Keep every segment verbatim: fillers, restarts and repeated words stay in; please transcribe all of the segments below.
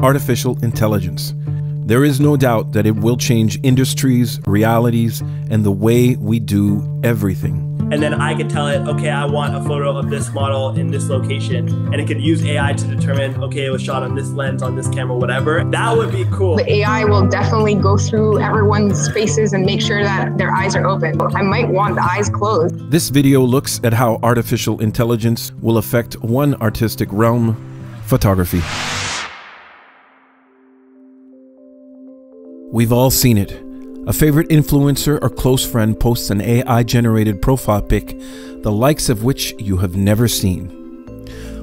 artificial intelligence. There is no doubt that it will change industries, realities, and the way we do everything. And then I could tell it, okay, I want a photo of this model in this location. And it could use A I to determine, okay, it was shot on this lens, on this camera, whatever. That would be cool. The A I will definitely go through everyone's faces and make sure that their eyes are open. I might want the eyes closed. This video looks at how artificial intelligence will affect one artistic realm, photography. We've all seen it. A favorite influencer or close friend posts an A I-generated profile pic, the likes of which you have never seen.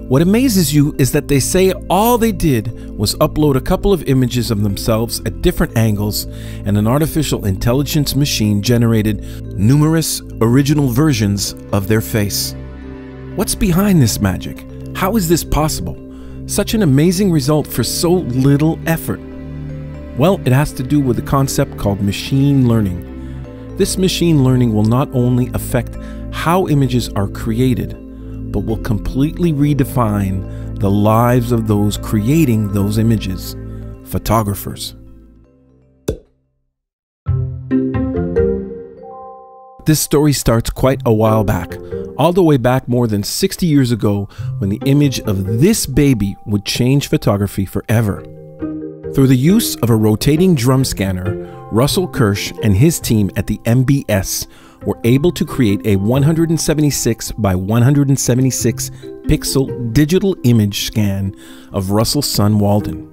What amazes you is that they say all they did was upload a couple of images of themselves at different angles, and an artificial intelligence machine generated numerous original versions of their face. What's behind this magic? How is this possible? Such an amazing result for so little effort. Well, it has to do with a concept called machine learning. This machine learning will not only affect how images are created, but will completely redefine the lives of those creating those images, photographers. This story starts quite a while back, all the way back more than sixty years ago, when the image of this baby would change photography forever. Through the use of a rotating drum scanner, Russell Kirsch and his team at the M B S were able to create a one hundred seventy-six by one hundred seventy-six pixel digital image scan of Russell's son Walden.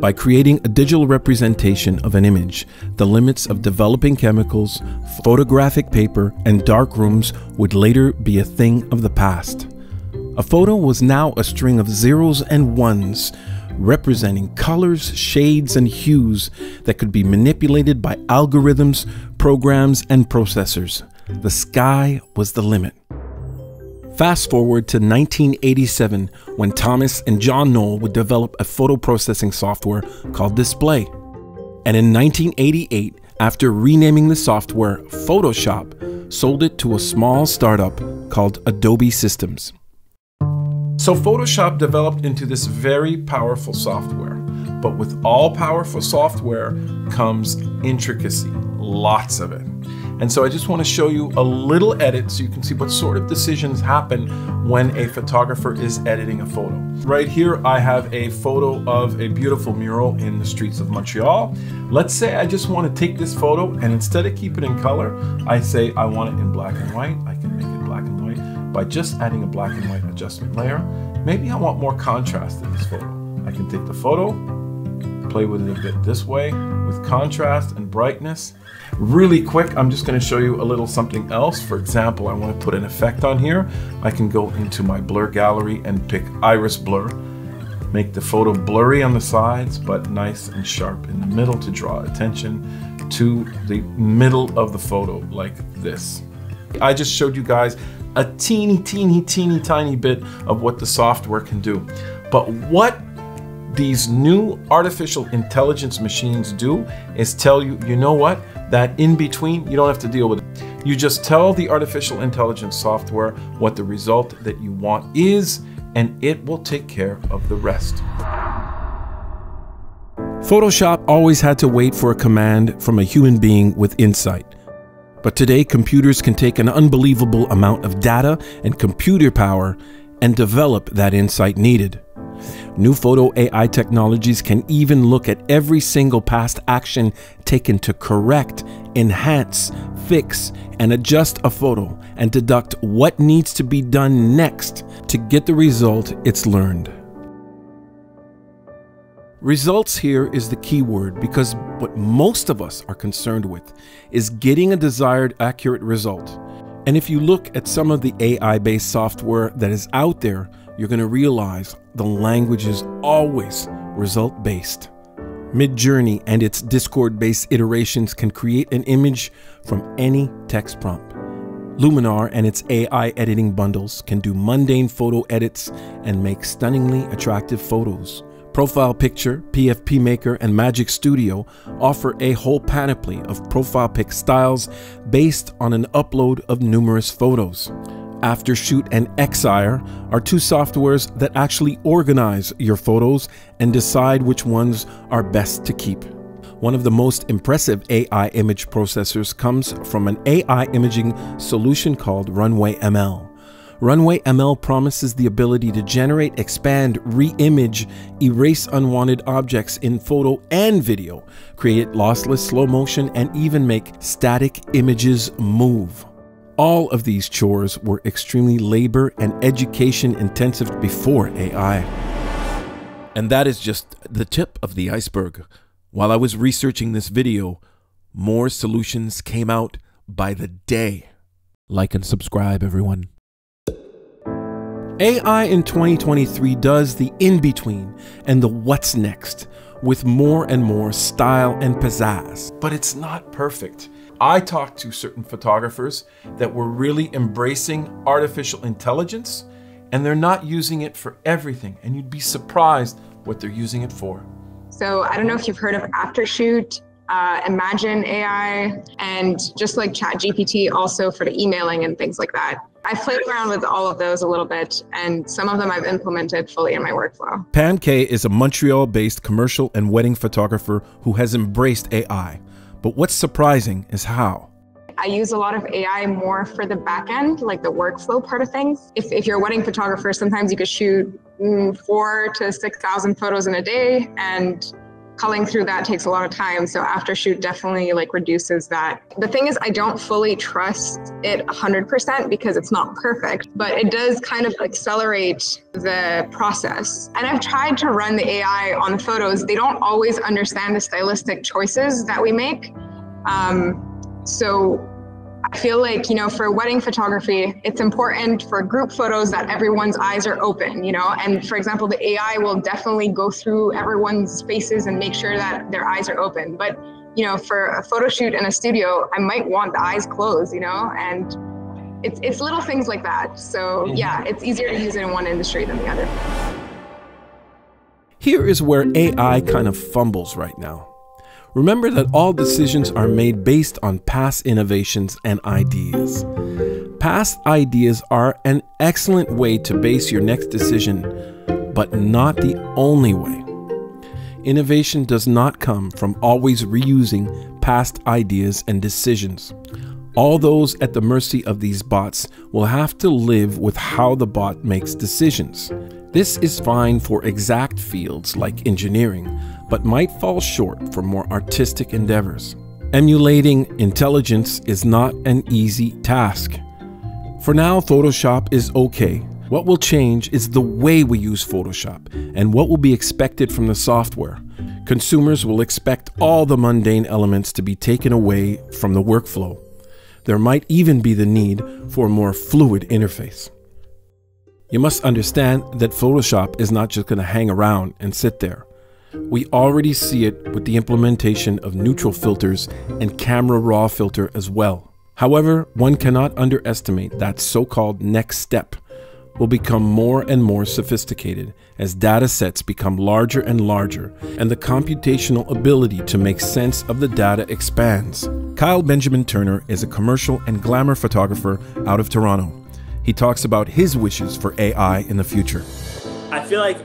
By creating a digital representation of an image, the limits of developing chemicals, photographic paper, and darkrooms would later be a thing of the past. A photo was now a string of zeros and ones, representing colors, shades, and hues that could be manipulated by algorithms, programs, and processors. The sky was the limit. Fast forward to nineteen eighty-seven, when Thomas and John Knoll would develop a photo processing software called Display. And in nineteen eighty-eight, after renaming the software Photoshop, sold it to a small startup called Adobe Systems. So Photoshop developed into this very powerful software, but with all powerful software comes intricacy, lots of it. And so I just want to show you a little edit so you can see what sort of decisions happen when a photographer is editing a photo. Right here I have a photo of a beautiful mural in the streets of Montreal. Let's say I just want to take this photo and instead of keep it in color, I say I want it in black and white. I can make it black and white by just adding a black and white adjustment layer. Maybe I want more contrast in this photo. I can take the photo, play with it a bit this way, with contrast and brightness. Really quick, I'm just gonna show you a little something else. For example, I wanna put an effect on here. I can go into my blur gallery and pick iris blur, make the photo blurry on the sides, but nice and sharp in the middle to draw attention to the middle of the photo like this. I just showed you guys a teeny, teeny, teeny, tiny bit of what the software can do. But what these new artificial intelligence machines do is tell you, you know what, that in between, you don't have to deal with it. You just tell the artificial intelligence software what the result that you want is, and it will take care of the rest. Photoshop always had to wait for a command from a human being with insight. But today, computers can take an unbelievable amount of data and computer power and develop that insight needed. New photo A I technologies can even look at every single past action taken to correct, enhance, fix, and adjust a photo and deduct what needs to be done next to get the result it's learned. Results here is the key word, because what most of us are concerned with is getting a desired accurate result. And if you look at some of the A I-based software that is out there, you're going to realize the language is always result-based. Midjourney and its Discord-based iterations can create an image from any text prompt. Luminar and its A I editing bundles can do mundane photo edits and make stunningly attractive photos. Profile Picture, P F P Maker, and Magic Studio offer a whole panoply of profile pic styles based on an upload of numerous photos. Aftershoot and Excire are two softwares that actually organize your photos and decide which ones are best to keep. One of the most impressive A I image processors comes from an A I imaging solution called Runway M L. Runway M L promises the ability to generate, expand, re-image, erase unwanted objects in photo and video, create lossless slow motion, and even make static images move. All of these chores were extremely labor and education intensive before A I. And that is just the tip of the iceberg. While I was researching this video, more solutions came out by the day. Like and subscribe, everyone. A I in twenty twenty-three does the in-between and the what's next with more and more style and pizzazz, but it's not perfect. I talked to certain photographers that were really embracing artificial intelligence, and they're not using it for everything, and you'd be surprised what they're using it for. So I don't know if you've heard of Aftershoot, uh, Imagine A I, and just like ChatGPT also for the emailing and things like that. I've played around with all of those a little bit, and some of them I've implemented fully in my workflow. Pan K is a Montreal-based commercial and wedding photographer who has embraced A I. But what's surprising is how. I use a lot of A I more for the back end, like the workflow part of things. If, if you're a wedding photographer, sometimes you could shoot mm, four to six thousand photos in a day, and culling through that takes a lot of time, so Aftershoot definitely like reduces that. The thing is, I don't fully trust it one hundred percent because it's not perfect, but it does kind of accelerate the process. And I've tried to run the A I on the photos. They don't always understand the stylistic choices that we make. Um, so I feel like, you know, for wedding photography, it's important for group photos that everyone's eyes are open, you know, and for example, the A I will definitely go through everyone's faces and make sure that their eyes are open. But, you know, for a photo shoot in a studio, I might want the eyes closed, you know, and it's, it's little things like that. So yeah, it's easier to use it in one industry than the other. Here is where A I kind of fumbles right now. Remember that all decisions are made based on past innovations and ideas. Past ideas are an excellent way to base your next decision, but not the only way. Innovation does not come from always reusing past ideas and decisions. All those at the mercy of these bots will have to live with how the bot makes decisions. This is fine for exact fields like engineering, but might fall short for more artistic endeavors. Emulating intelligence is not an easy task. For now, Photoshop is okay. What will change is the way we use Photoshop and what will be expected from the software. Consumers will expect all the mundane elements to be taken away from the workflow. There might even be the need for a more fluid interface. You must understand that Photoshop is not just going to hang around and sit there. We already see it with the implementation of neutral filters and camera raw filter as well. However, one cannot underestimate that so-called next step will become more and more sophisticated as data sets become larger and larger and the computational ability to make sense of the data expands. Kyle Benjamin Turner is a commercial and glamour photographer out of Toronto. He talks about his wishes for A I in the future. I feel like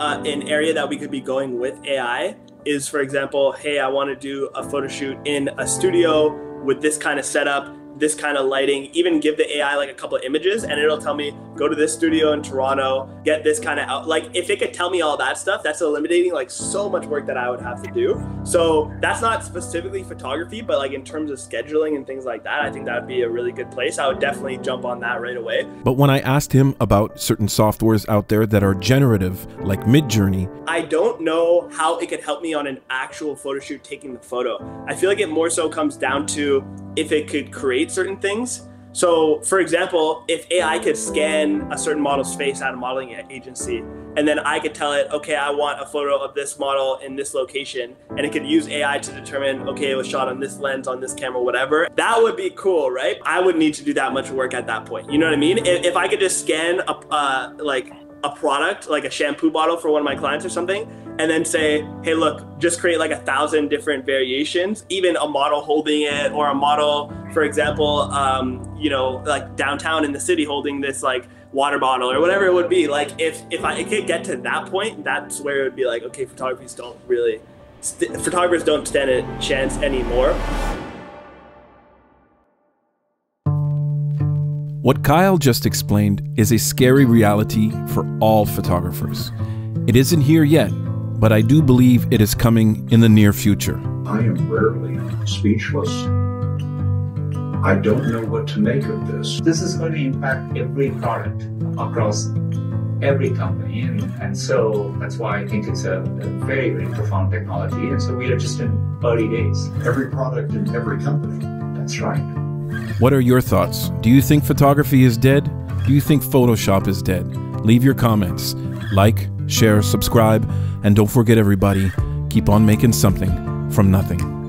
uh, an area that we could be going with A I is, for example, hey, I want to do a photo shoot in a studio with this kind of setup, this kind of lighting, even give the A I like a couple of images and it'll tell me, go to this studio in Toronto, get this kind of out. Like if it could tell me all that stuff, that's eliminating like so much work that I would have to do. So that's not specifically photography, but like in terms of scheduling and things like that, I think that would be a really good place. I would definitely jump on that right away. But when I asked him about certain softwares out there that are generative, like Midjourney, I don't know how it could help me on an actual photo shoot taking the photo. I feel like it more so comes down to if it could create certain things. So for example, if A I could scan a certain model's face at a modeling agency, and then I could tell it, okay, I want a photo of this model in this location, and it could use A I to determine, okay, it was shot on this lens, on this camera, whatever. That would be cool, right? I would need to do that much work at that point. You know what I mean? If, if I could just scan a, uh, like a product, like a shampoo bottle for one of my clients or something, and then say, hey, look, just create like a thousand different variations, even a model holding it, or a model, for example, um, you know, like downtown in the city holding this like water bottle or whatever it would be. Like if, if I could get to that point, that's where it would be like, okay, photographers don't really, st- photographers don't stand a chance anymore. What Kyle just explained is a scary reality for all photographers. It isn't here yet, but I do believe it is coming in the near future. I am rarely speechless. I don't know what to make of this. This is going to impact every product across every company. And, and so that's why I think it's a, a very, very profound technology. And so we are just in early days. Every product in every company. That's right. What are your thoughts? Do you think photography is dead? Do you think Photoshop is dead? Leave your comments. Like, share, subscribe, and don't forget everybody, keep on making something from nothing.